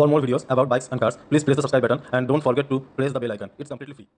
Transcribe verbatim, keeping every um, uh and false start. For more videos about bikes and cars, please press the subscribe button and don't forget to press the bell icon. It's completely free.